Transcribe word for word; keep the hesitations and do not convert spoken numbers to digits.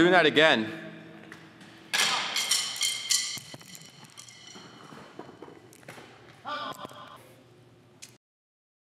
doing that again.